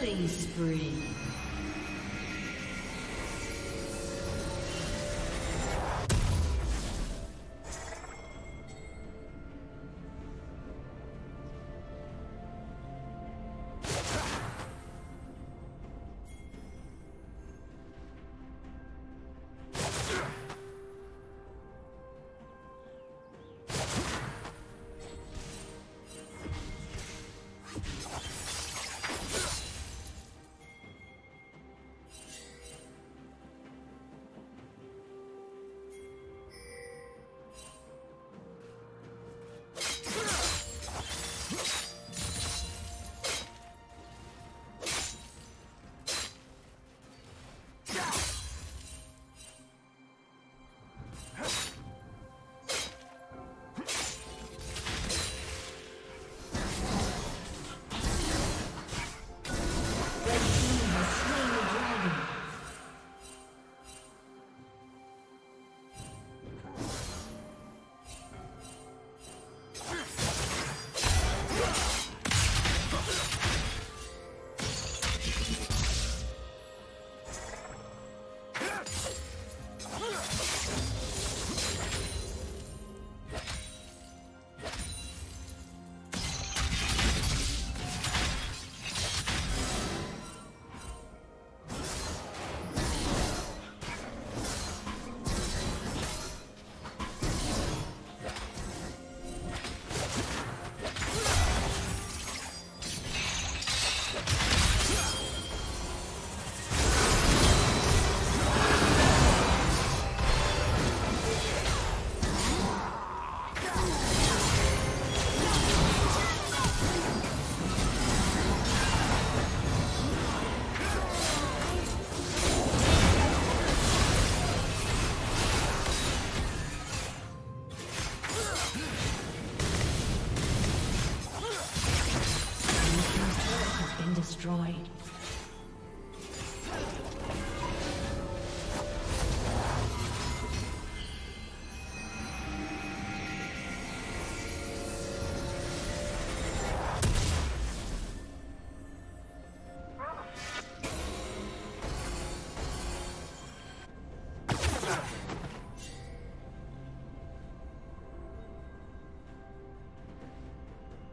Killing spree.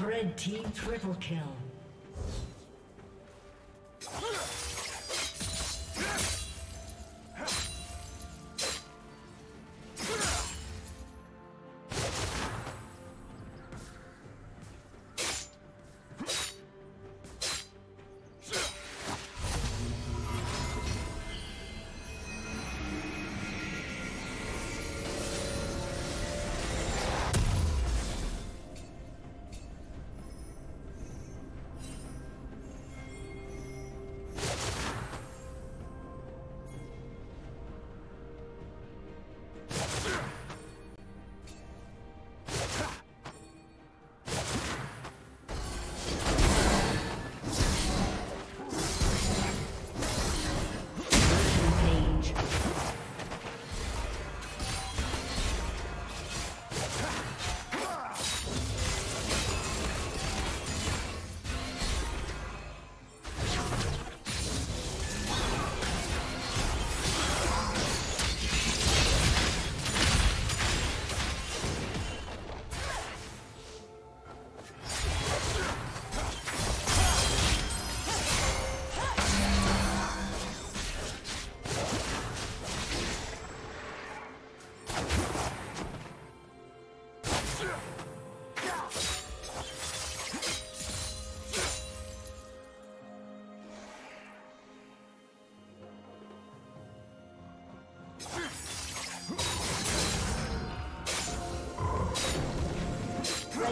Red team triple kill.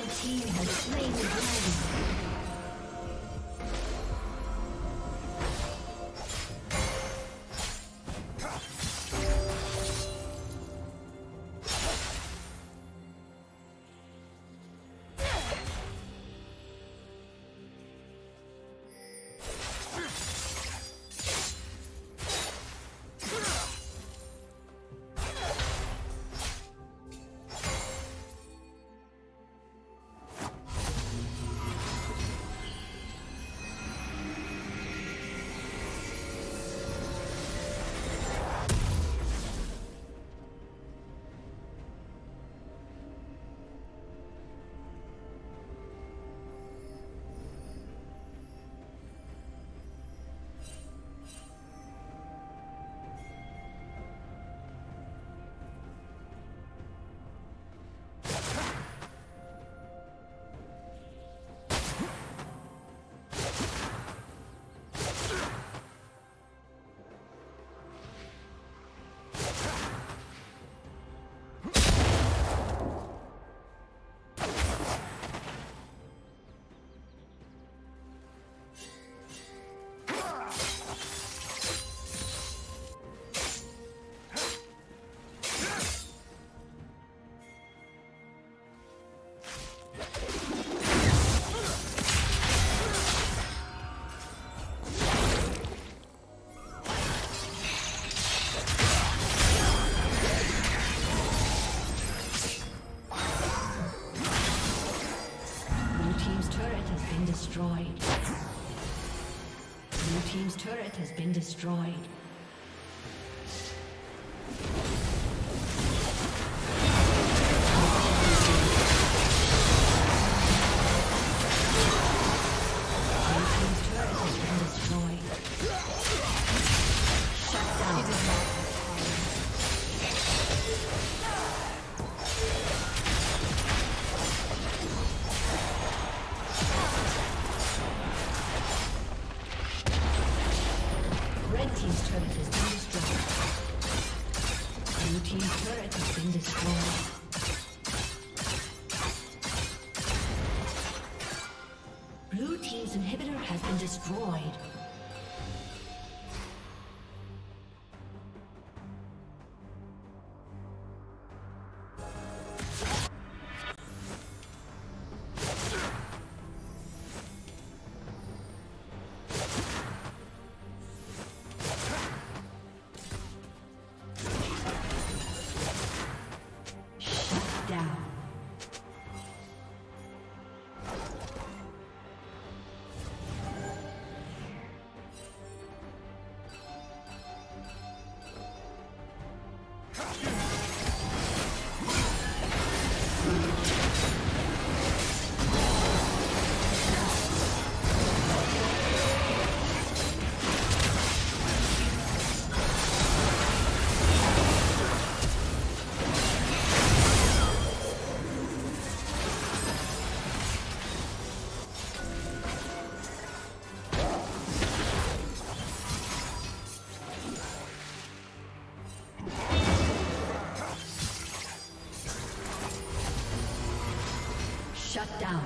My team has slain the dragon. Blue team's turret has been destroyed. Shut down.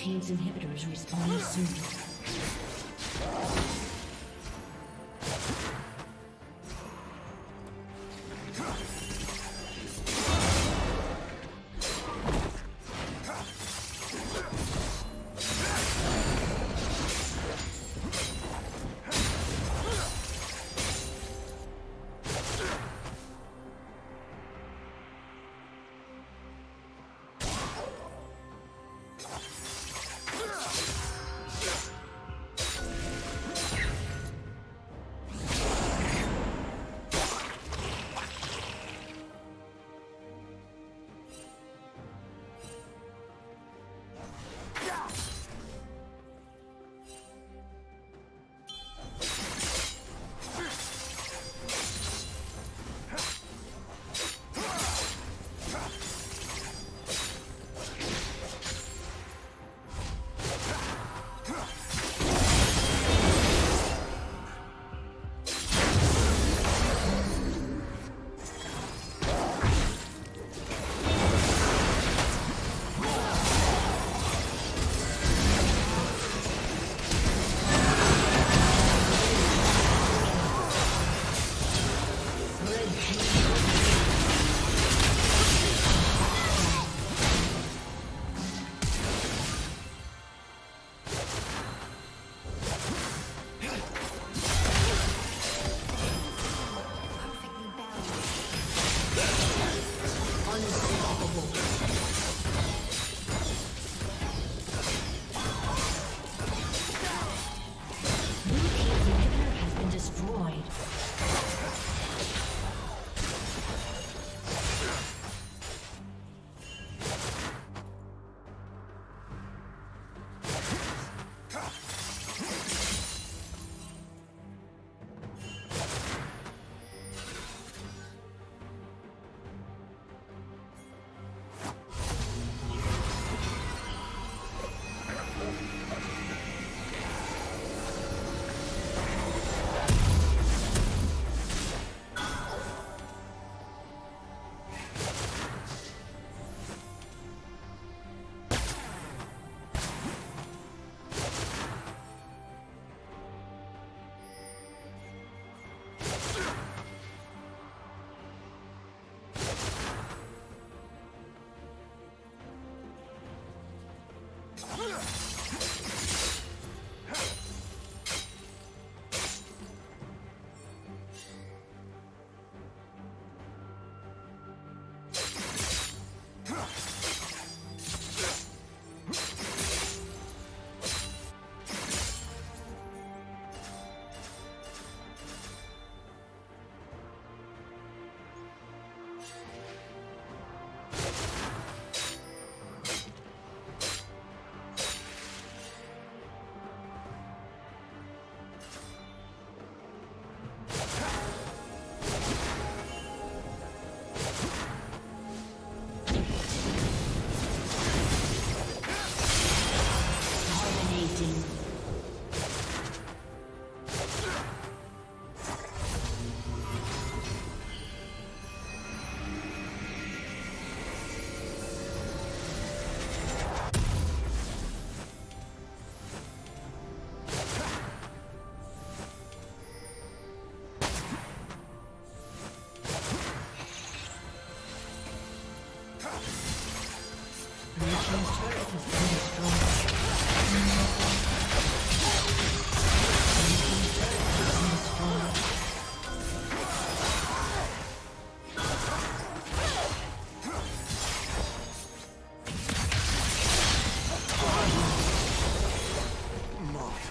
team's inhibitor is respawning soon.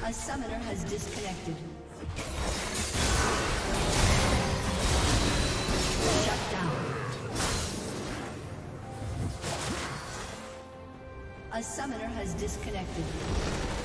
A summoner has disconnected. Shut down. A summoner has disconnected.